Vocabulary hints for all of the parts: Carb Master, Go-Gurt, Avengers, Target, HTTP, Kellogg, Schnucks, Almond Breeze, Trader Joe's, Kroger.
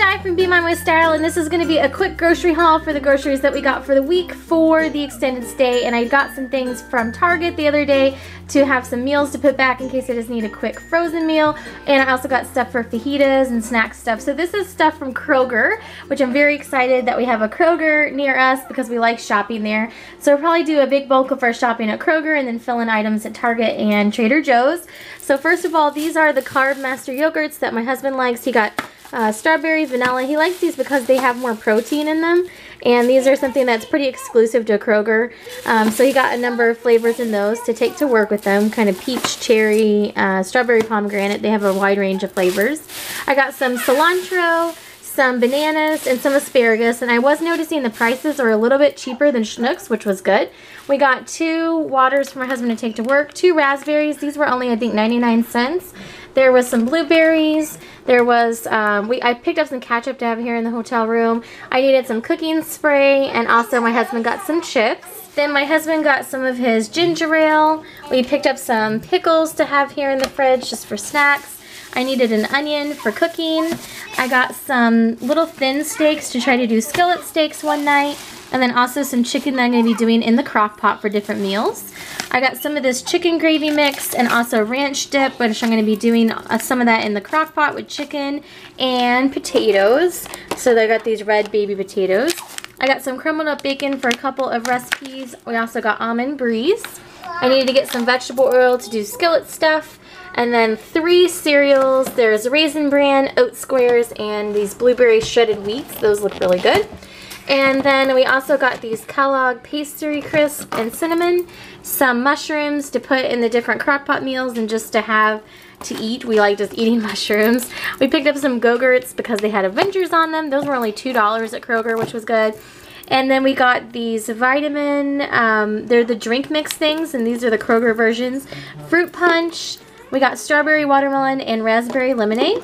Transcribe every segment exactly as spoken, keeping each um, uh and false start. Di from Be Mommy with Style, and this is going to be a quick grocery haul for the groceries that we got for the week for the extended stay. And I got some things from Target the other day to have some meals to put back in case I just need a quick frozen meal. And I also got stuff for fajitas and snack stuff. So this is stuff from Kroger, which I'm very excited that we have a Kroger near us because we like shopping there. So we'll probably do a big bulk of our shopping at Kroger and then fill in items at Target and Trader Joe's. So first of all, these are the Carb Master yogurts that my husband likes. He got Uh, strawberry, vanilla. He likes these because they have more protein in them, and these are something that's pretty exclusive to Kroger. Um, so he got a number of flavors in those to take to work with them, kind of peach, cherry, uh, strawberry, pomegranate. They have a wide range of flavors. I got some cilantro, some bananas, and some asparagus, and I was noticing the prices are a little bit cheaper than Schnucks, which was good. We got two waters for my husband to take to work, two raspberries. These were only, I think, ninety-nine cents. There was some blueberries. There was, um, we, I picked up some ketchup to have here in the hotel room. I needed some cooking spray, and also my husband got some chips. Then my husband got some of his ginger ale. We picked up some pickles to have here in the fridge just for snacks. I needed an onion for cooking. I got some little thin steaks to try to do skillet steaks one night. And then also some chicken that I'm going to be doing in the crock pot for different meals. I got some of this chicken gravy mix and also ranch dip, which I'm going to be doing some of that in the crock pot with chicken and potatoes. So I got these red baby potatoes. I got some crumbled up bacon for a couple of recipes. We also got Almond Breeze. I needed to get some vegetable oil to do skillet stuff. And then three cereals. There's Raisin Bran, Oat Squares, and these blueberry shredded wheats. Those look really good. And then we also got these Kellogg pastry crisp and cinnamon, some mushrooms to put in the different crock pot meals and just to have to eat. We like just eating mushrooms. We picked up some Go-Gurts because they had Avengers on them. Those were only two dollars at Kroger, which was good. And then we got these vitamin, um, they're the drink mix things, and these are the Kroger versions. Fruit punch. We got strawberry watermelon and raspberry lemonade.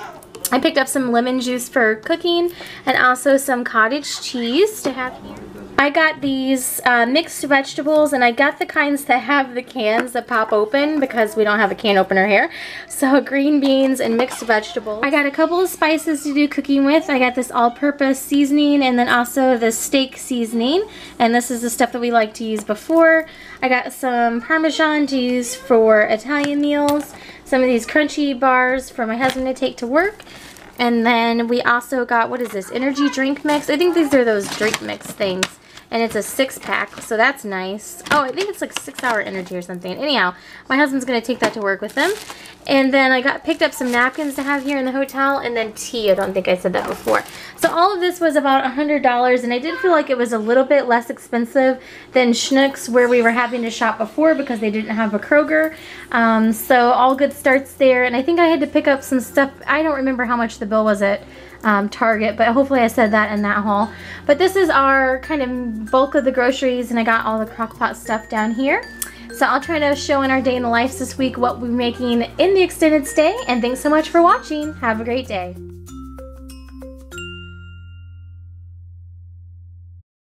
I picked up some lemon juice for cooking and also some cottage cheese to have here. I got these uh, mixed vegetables, and I got the kinds that have the cans that pop open because we don't have a can opener here. So green beans and mixed vegetables. I got a couple of spices to do cooking with. I got this all-purpose seasoning and then also the steak seasoning. And this is the stuff that we like to use before. I got some Parmesan to use for Italian meals. Some of these crunchy bars for my husband to take to work. And then we also got, what is this, energy drink mix? I think these are those drink mix things. And it's a six-pack, so that's nice. Oh, I think it's like six-hour energy or something. Anyhow, my husband's going to take that to work with him. And then I got picked up some napkins to have here in the hotel, and then tea. I don't think I said that before. So all of this was about one hundred dollars, and I did feel like it was a little bit less expensive than Schnucks, where we were having to shop before because they didn't have a Kroger. Um, so all good starts there. And I think I had to pick up some stuff. I don't remember how much the bill was at Um, Target, but hopefully I said that in that haul. But this is our kind of bulk of the groceries, and I got all the crock pot stuff down here. So I'll try to show in our day in the life this week what we're making in the extended stay, and thanks so much for watching. Have a great day.